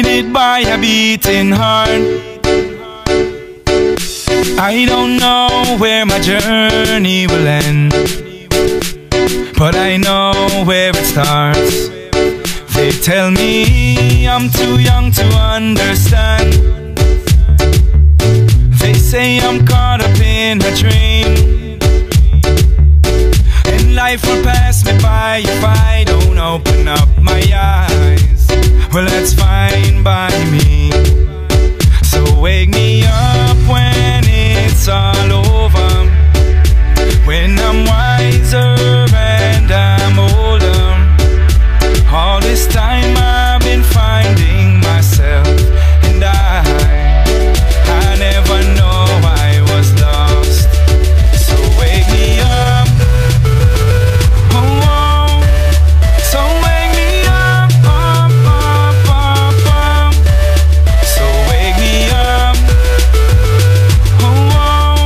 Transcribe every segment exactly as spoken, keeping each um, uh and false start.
hide it by a beating heart. I don't know where my journey will end, but I know where it starts. They tell me I'm too young to understand. They say I'm caught up in a dream, and life will pass me by if I don't open up my eyes. Well, that's fine by me. So wake me up when it's all over, when I'm wiser and I'm older. All this time I've been finding myself, and I, I never know I was lost. So wake me up, oh, oh. So wake me up, up, up, up, up. So wake me up, oh, oh.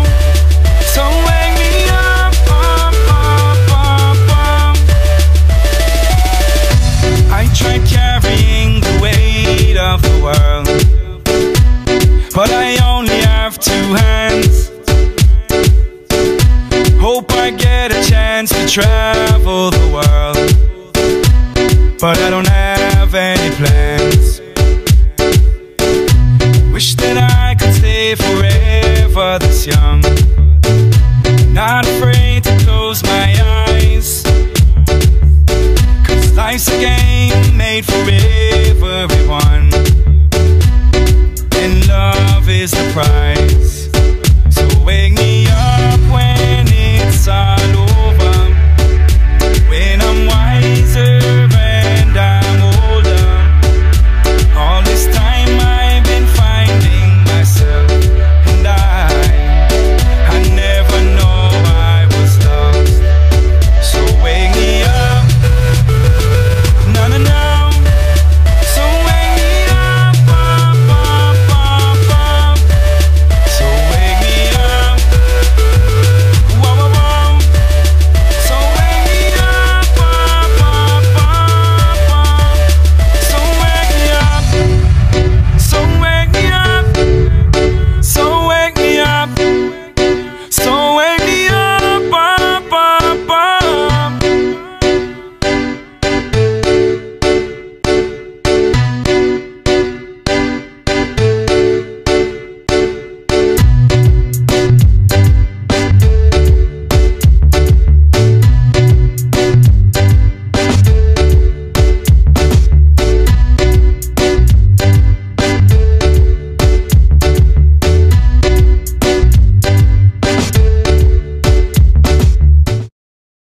So wake me up, up, up, up, up. I tried carrying the weight of the world, but I only have two hands. Hope I get a chance to travel the world, but I don't have any plans. Wish that I could stay forever this young, not afraid to close my eyes, 'cause life's a game made for everyone, and love is the prize.